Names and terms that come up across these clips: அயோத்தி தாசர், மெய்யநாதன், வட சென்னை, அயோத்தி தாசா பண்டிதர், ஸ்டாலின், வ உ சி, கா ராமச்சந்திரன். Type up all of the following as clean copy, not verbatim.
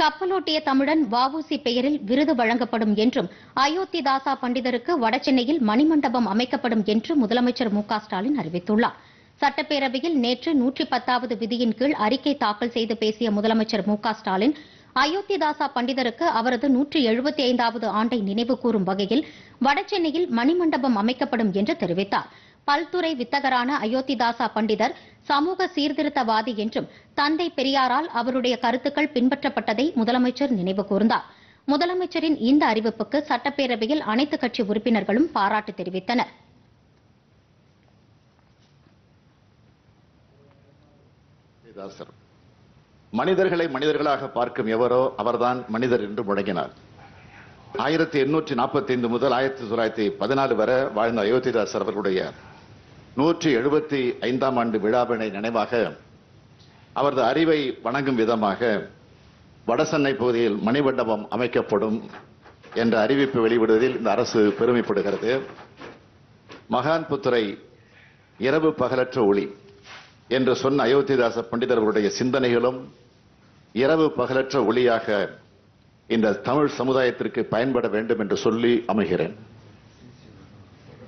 கப்பலோட்டிய தமிழன் வ உ சி பெயரில் விருது வழங்கப்படும் என்றும் அயோத்தி தாசா பண்டிதருக்கு வடசென்னையில் மணிமண்டபம் அமைக்கப்படும் என்று முதலமைச்சர் மு க ஸ்டாலின் அறிவித்துள்ளார். சட்டப்பேரவையில் நேற்று 110வது விதியின் கீழ் அறிக்கை தாக்கல் செய்து பேசிய முதலமைச்சர் மு க ஸ்டாலின் அயோத்தி தாசா பண்டிதருக்கு அவரது 175வது ஆண்டை நினைவு கூறும் வகையில் வடசென்னையில் மணிமண்டபம் அமைக்கப்படும் என்று தெரிவித்தார். பல்துறை வித்தகரான அயோத்தி தாசா பண்டிதர் சமூக சீர்திருத்தவாதி என்றும் தந்தை பெரியாரால் அவருடைய கருத்துக்கள் பின்பற்றப்பட்டதை முதலமைச்சர் நினைவு கூர்ந்தார். முதலமைச்சரின் இந்த அறிவிப்புக்கு சட்டப்பேரவையில் அனைத்துக் கட்சி உறுப்பினர்களும் பாராட்டு தெரிவித்தனர். மனிதர்களை மனிதர்களாக பார்க்கும் எவரோ அவர்தான் மனிதர் என்று முழங்கினார். 1845 முதல் 1914 வரை வாழ்ந்த அயோத்திதாசர் அவர்களுடைய 175ஆம் ஆண்டு விழாவினை நினைவாக அவரது அறிவை வணங்கும் விதமாக வடசென்னை பகுதியில் மணிமண்டபம் அமைக்கப்படும் என்ற அறிவிப்பு வெளியிடுவதில் இந்த அரசு பெருமைப்படுகிறது. மகான் புத்துரை இரவு பகலற்ற ஒளி என்று சொன்ன அயோத்திதாச பண்டிதர்களுடைய சிந்தனைகளும் இரவு பகலற்ற ஒளியாக இந்த தமிழ் சமுதாயத்திற்கு பயன்பட வேண்டும் என்று சொல்லி அமைகிறேன்.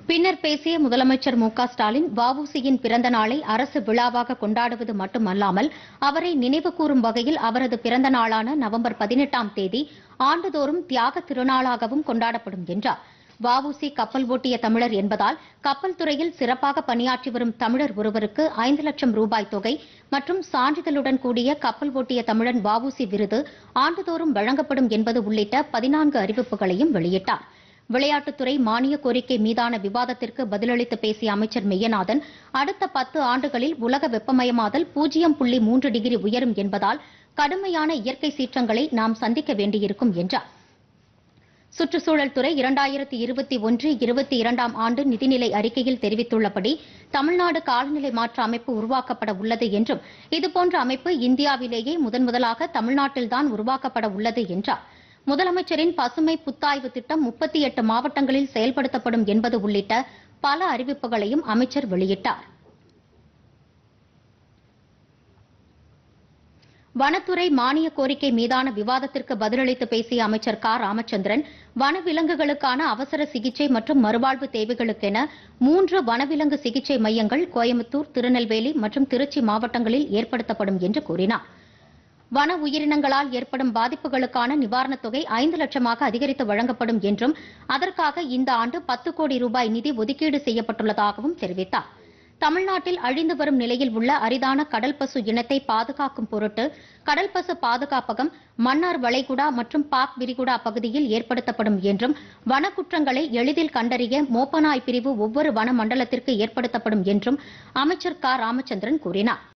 பின்னர் பேசிய முதலமைச்சர் மு க ஸ்டாலின் வ உ சியின் பிறந்த நாளை அரசு விழாவாக கொண்டாடுவது மட்டுமல்லாமல் அவரை நினைவு கூறும் வகையில் அவரது பிறந்த நாளான நவம்பர் 18ஆம் தேதி ஆண்டுதோறும் தியாக திருநாளாகவும் கொண்டாடப்படும் என்றார். வ உ சி கப்பல் ஓட்டிய தமிழர் என்பதால் கப்பல் துறையில் சிறப்பாக பணியாற்றி வரும் தமிழர் ஒருவருக்கு 5 லட்சம் ரூபாய் தொகை மற்றும் சான்றிதழுடன் கூடிய கப்பல் ஓட்டிய தமிழன் வ உ சி விருது ஆண்டுதோறும் வழங்கப்படும் என்பது உள்ளிட்ட 14 அறிவிப்புகளையும் வெளியிட்டார். விளையாட்டுத்துறை மானிய கோரிக்கை மீதான விவாதத்திற்கு பதிலளித்து பேசிய அமைச்சர் மெய்யநாதன் அடுத்த 10 ஆண்டுகளில் உலக வெப்பமயமாதல் 0.3 டிகிரி உயரும் என்பதால் கடுமையான இயற்கை சீற்றங்களை நாம் சந்திக்க வேண்டியிருக்கும் என்றார். சுற்றுச்சூழல் துறை 2021-22ஆம் ஆண்டு நிதிநிலை அறிக்கையில் தெரிவித்துள்ளபடி தமிழ்நாடு காலநிலை மாற்ற அமைப்பு உருவாக்கப்பட உள்ளது என்றும் இதுபோன்ற அமைப்பு இந்தியாவிலேயே முதன்முதலாக தமிழ்நாட்டில்தான் உருவாக்கப்பட உள்ளது என்றார். முதலமைச்சரின் பசுமை புத்தாய்வு திட்டம் 38 மாவட்டங்களில் செயல்படுத்தப்படும் என்பது உள்ளிட்ட பல அறிவிப்புகளையும் அமைச்சர் வெளியிட்டார். வனத்துறை மானிய கோரிக்கை மீதான விவாதத்திற்கு பதிலளித்து பேசிய அமைச்சர் கா ராமச்சந்திரன் வனவிலங்குகளுக்கான அவசர சிகிச்சை மற்றும் மறுவாழ்வு தேவைகளுக்கென 3 வனவிலங்கு சிகிச்சை மையங்கள் கோயம்புத்தூர், திருநெல்வேலி மற்றும் திருச்சி மாவட்டங்களில் ஏற்படுத்தப்படும் என்று கூறினார். வன உயிரினங்களால் ஏற்படும் பாதிப்புகளுக்கான நிவாரணத் தொகை 5 லட்சமாக அதிகரித்து வழங்கப்படும் என்றும் அதற்காக இந்த ஆண்டு 10 கோடி ரூபாய் நிதி ஒதுக்கீடு செய்யப்பட்டுள்ளதாகவும் தெரிவித்தார். தமிழ்நாட்டில் அழிந்து வரும் நிலையில் உள்ள அரிதான கடல் பசு இனத்தை பாதுகாக்கும் பொருட்டு கடல் பசு பாதுகாப்பகம் மன்னார் வளைகுடா மற்றும் பாக் விரிகுடா பகுதியில் ஏற்படுத்தப்படும் என்றும் வனக்குற்றங்களை எளிதில் கண்டறிய மோப்பநாய் பிரிவு ஒவ்வொரு வன மண்டலத்திற்கு ஏற்படுத்தப்படும் என்றும் அமைச்சர் கா ராமச்சந்திரன் கூறினார்.